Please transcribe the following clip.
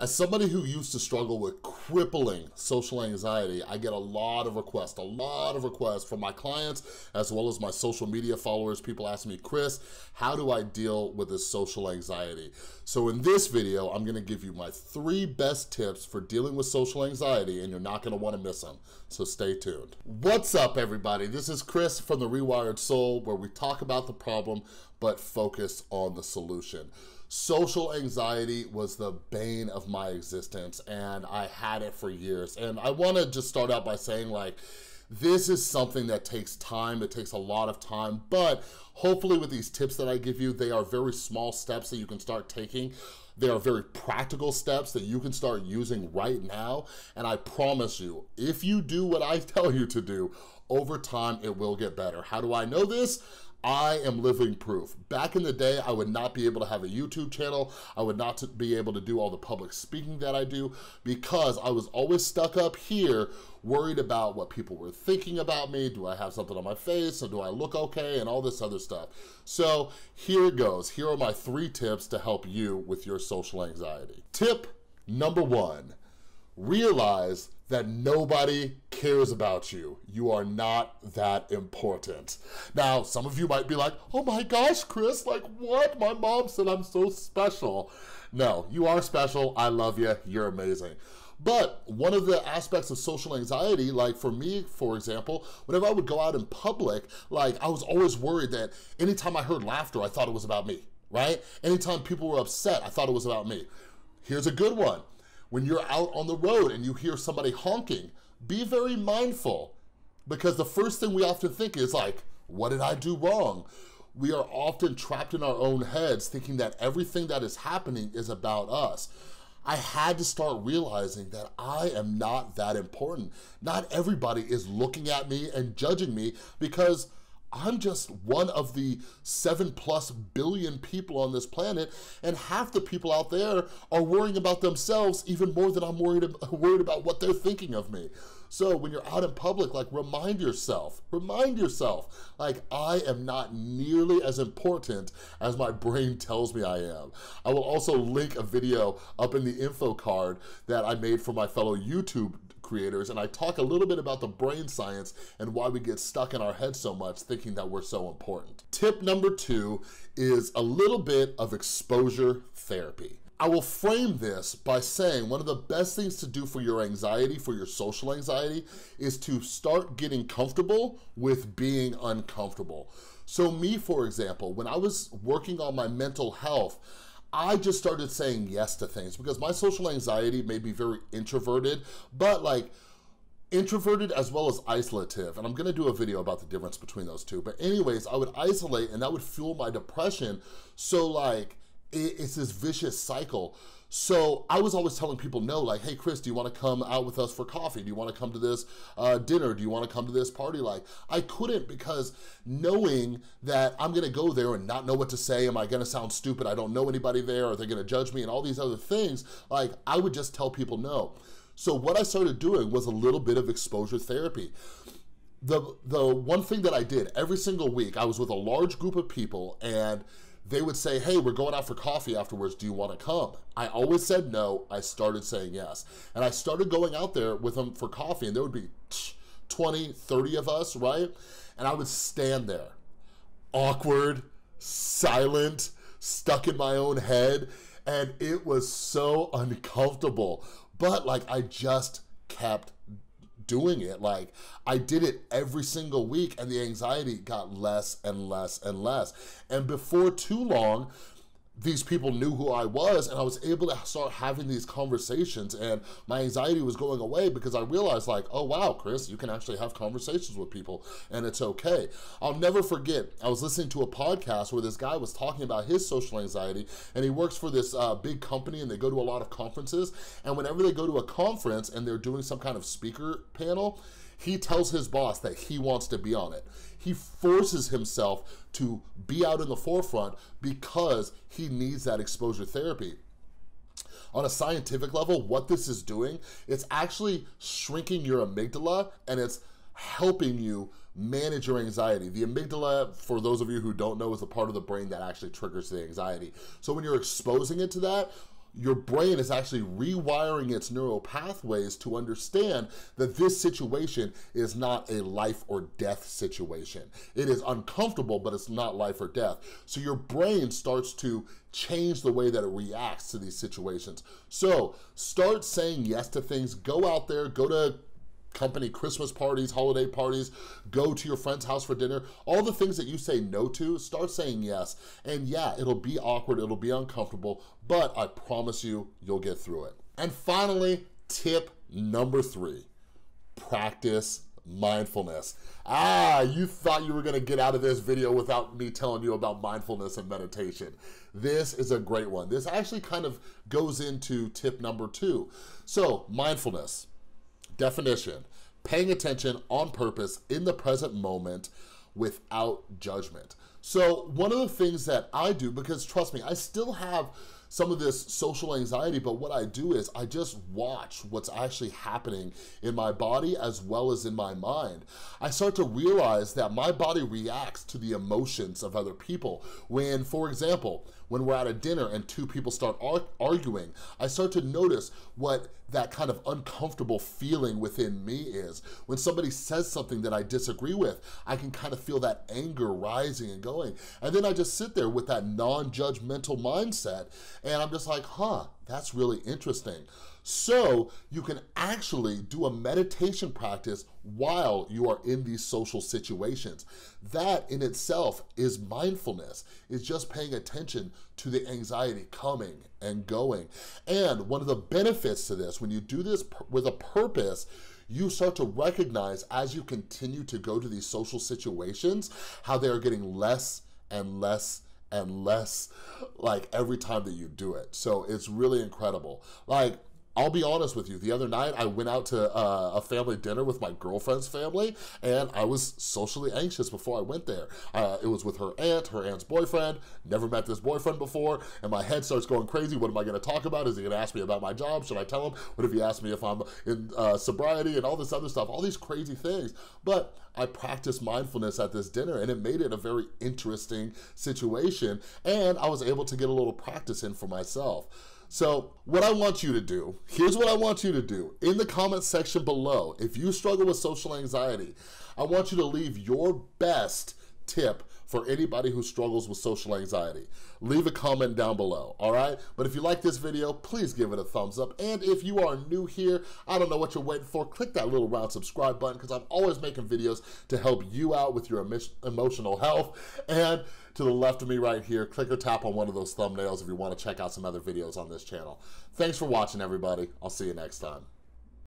As somebody who used to struggle with crippling social anxiety, I get a lot of requests from my clients as well as my social media followers. People ask me, Chris, how do I deal with this social anxiety? So in this video, I'm gonna give you my 3 best tips for dealing with social anxiety, and you're not gonna wanna miss them, so stay tuned. What's up, everybody? This is Chris from The Rewired Soul, where we talk about the problem but focus on the solution. Social anxiety was the bane of my existence, and I had it for years. And I wanna just start out by saying, like, this is something that takes time, it takes a lot of time, but hopefully with these tips that I give you, they are very small steps that you can start taking. They are very practical steps that you can start using right now. And I promise you, if you do what I tell you to do, over time it will get better. How do I know this? I am living proof. Back in the day, I would not be able to have a YouTube channel. I would not be able to do all the public speaking that I do because I was always stuck up here, worried about what people were thinking about me. Do I have something on my face, or do I look okay, and all this other stuff. So here it goes. Here are my 3 tips to help you with your social anxiety. Tip number 1, realize that nobody cares about you. You are not that important. Now, some of you might be like, oh my gosh, Chris, like what? My mom said I'm so special. No, you are special. I love you. You're amazing. But one of the aspects of social anxiety, like for me, for example, whenever I would go out in public, like I was always worried that anytime I heard laughter, I thought it was about me, right? Anytime people were upset, I thought it was about me. Here's a good one. When you're out on the road and you hear somebody honking, be very mindful, because the first thing we often think is like, what did I do wrong? We are often trapped in our own heads thinking that everything that is happening is about us. I had to start realizing that I am not that important. Not everybody is looking at me and judging me because I'm just one of the 7+ billion people on this planet, and half the people out there are worrying about themselves even more than I'm worried about what they're thinking of me. So when you're out in public, like remind yourself, like I am not nearly as important as my brain tells me I am. I will also link a video up in the info card that I made for my fellow YouTube creators, and I talk a little bit about the brain science and why we get stuck in our heads so much thinking that we're so important. Tip number 2 is a little bit of exposure therapy. I will frame this by saying one of the best things to do for your anxiety, for your social anxiety, is to start getting comfortable with being uncomfortable. So me, for example, when I was working on my mental health, I just started saying yes to things because my social anxiety made me very introverted, but like introverted as well as isolative. And I'm gonna do a video about the difference between those two. But anyways, I would isolate and that would fuel my depression. So like, it's this vicious cycle. So I was always telling people no, like, hey, Chris, do you wanna come out with us for coffee? Do you wanna come to this dinner? Do you wanna come to this party? Like, I couldn't, because knowing that I'm gonna go there and not know what to say, am I gonna sound stupid? I don't know anybody there, are they gonna judge me, and all these other things, like, I would just tell people no. So what I started doing was a little bit of exposure therapy. The one thing that I did every single week, I was with a large group of people, and they would say, hey, we're going out for coffee afterwards, do you wanna come? I always said no, I started saying yes. And I started going out there with them for coffee, and there would be 20, 30 of us, right? And I would stand there, awkward, silent, stuck in my own head, and it was so uncomfortable. But like, I just kept doing it. Like, I did it every single week, and the anxiety got less and less and less. And before too long, these people knew who I was, and I was able to start having these conversations, and my anxiety was going away because I realized, like, oh wow, Chris, you can actually have conversations with people and it's okay. I'll never forget, I was listening to a podcast where this guy was talking about his social anxiety, and he works for this big company, and they go to a lot of conferences, and whenever they go to a conference and they're doing some kind of speaker panel, he tells his boss that he wants to be on it. He forces himself to be out in the forefront because he needs that exposure therapy. On a scientific level, what this is doing, it's actually shrinking your amygdala, and it's helping you manage your anxiety. The amygdala, for those of you who don't know, is the part of the brain that actually triggers the anxiety. So when you're exposing it to that, your brain is actually rewiring its neural pathways to understand that this situation is not a life or death situation. It is uncomfortable, but it's not life or death. So your brain starts to change the way that it reacts to these situations. So start saying yes to things. Go out there, go to company Christmas parties, holiday parties, go to your friend's house for dinner. All the things that you say no to, start saying yes. And yeah, it'll be awkward, it'll be uncomfortable, but I promise you, you'll get through it. And finally, tip number 3, practice mindfulness. Ah, you thought you were gonna get out of this video without me telling you about mindfulness and meditation. This is a great one. This actually kind of goes into tip number 2. So mindfulness, definition, paying attention on purpose in the present moment without judgment. So one of the things that I do, because trust me, I still have some of this social anxiety, but what I do is I just watch what's actually happening in my body as well as in my mind. I start to realize that my body reacts to the emotions of other people. When, for example, when we're at a dinner and 2 people start arguing, I start to notice what that kind of uncomfortable feeling within me is. When somebody says something that I disagree with, I can kind of feel that anger rising and going. And then I just sit there with that non-judgmental mindset, and I'm just like, huh, that's really interesting. So you can actually do a meditation practice while you are in these social situations. That in itself is mindfulness. It's just paying attention to the anxiety coming and going. And one of the benefits to this, when you do this with a purpose, you start to recognize as you continue to go to these social situations, how they are getting less and less and less, like every time that you do it. So it's really incredible. Like, I'll be honest with you, the other night I went out to a family dinner with my girlfriend's family, and I was socially anxious before I went there. It was with her aunt, her aunt's boyfriend, never met this boyfriend before, and my head starts going crazy. What am I gonna talk about? Is he gonna ask me about my job? Should I tell him? What if he asks me if I'm in sobriety and all this other stuff, all these crazy things. But I practiced mindfulness at this dinner, and it made it a very interesting situation, and I was able to get a little practice in for myself. So what I want you to do, here's what I want you to do. In the comment section below, if you struggle with social anxiety, I want you to leave your best tip for anybody who struggles with social anxiety. Leave a comment down below, all right? But if you like this video, please give it a thumbs up. And if you are new here, I don't know what you're waiting for, click that little round subscribe button, because I'm always making videos to help you out with your emotional health. And to the left of me right here, click or tap on one of those thumbnails if you want to check out some other videos on this channel. Thanks for watching, everybody. I'll see you next time.